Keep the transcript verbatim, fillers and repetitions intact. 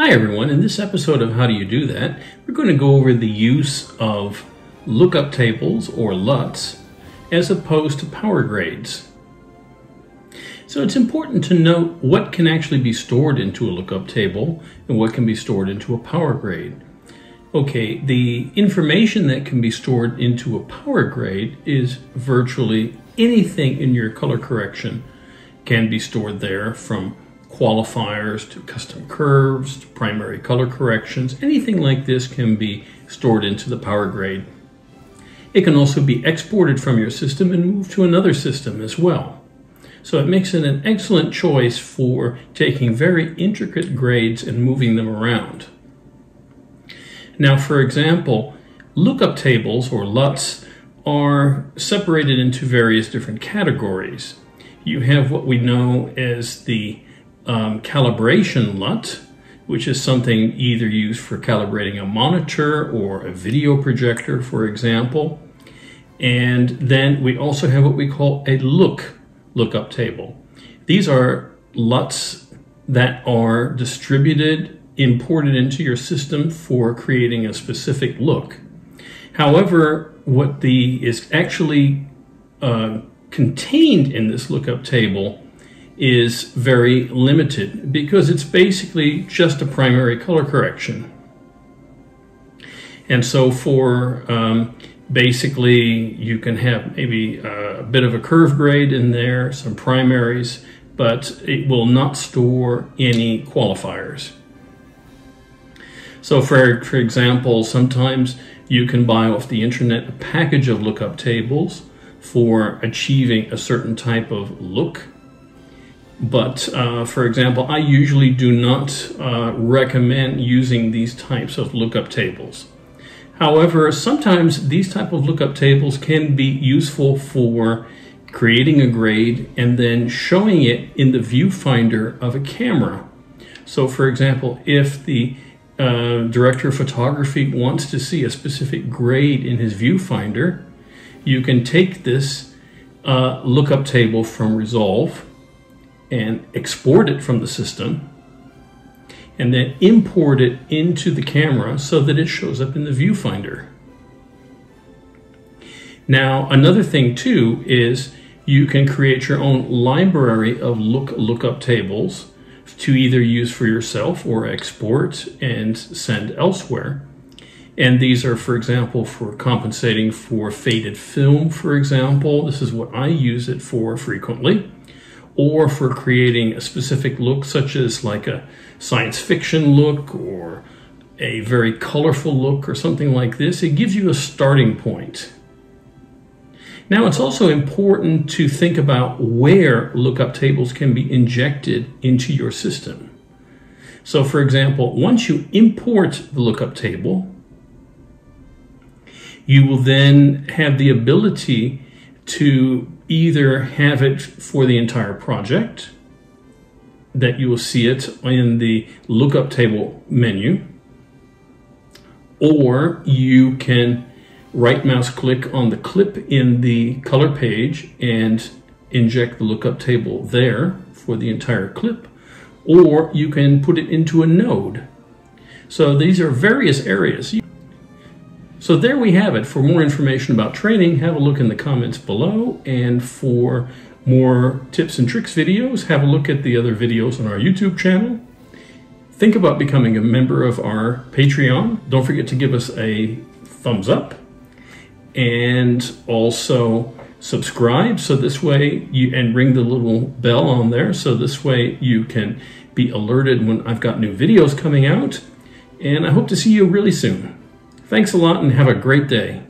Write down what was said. Hi everyone, in this episode of How Do You Do That, we're going to go over the use of lookup tables, or L U Ts, as opposed to power grades. So it's important to note what can actually be stored into a lookup table and what can be stored into a power grade. Okay, the information that can be stored into a power grade is virtually anything in your color correction can be stored there, from qualifiers to custom curves to primary color corrections. Anything like this can be stored into the power grade. It can also be exported from your system and moved to another system as well. So it makes it an excellent choice for taking very intricate grades and moving them around. Now, for example, lookup tables, or L U Ts, are separated into various different categories. You have what we know as the Um, calibration L U T, which is something either used for calibrating a monitor or a video projector, for example. And then we also have what we call a look lookup table. These are L U Ts that are distributed, imported into your system for creating a specific look. However, what the is actually uh, contained in this lookup table is very limited, because it's basically just a primary color correction. And so for um, basically you can have maybe a bit of a curve grade in there, some primaries, but it will not store any qualifiers. So for, for example, sometimes you can buy off the internet a package of lookup tables for achieving a certain type of look. But uh, for example, I usually do not uh, recommend using these types of lookup tables. However, sometimes these type of lookup tables can be useful for creating a grade and then showing it in the viewfinder of a camera. So for example, if the uh, director of photography wants to see a specific grade in his viewfinder, you can take this uh, lookup table from Resolve and export it from the system, and then import it into the camera so that it shows up in the viewfinder. Now, another thing too is you can create your own library of look lookup tables to either use for yourself or export and send elsewhere. And these are, for example, for compensating for faded film, for example. This is what I use it for frequently. Or for creating a specific look, such as like a science fiction look or a very colorful look or something like this. It gives you a starting point. Now, it's also important to think about where lookup tables can be injected into your system. So for example, once you import the lookup table, you will then have the ability to either have it for the entire project, that you will see it in the lookup table menu, or you can right mouse click on the clip in the color page and inject the lookup table there for the entire clip, or you can put it into a node. So these are various areas. So there we have it. For more information about training, have a look in the comments below. And for more tips and tricks videos, have a look at the other videos on our YouTube channel. Think about becoming a member of our Patreon. Don't forget to give us a thumbs up, and also subscribe. So this way you, and ring the little bell on there. So this way you can be alerted when I've got new videos coming out. And I hope to see you really soon. Thanks a lot and have a great day.